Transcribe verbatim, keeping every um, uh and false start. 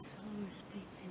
soul speaks in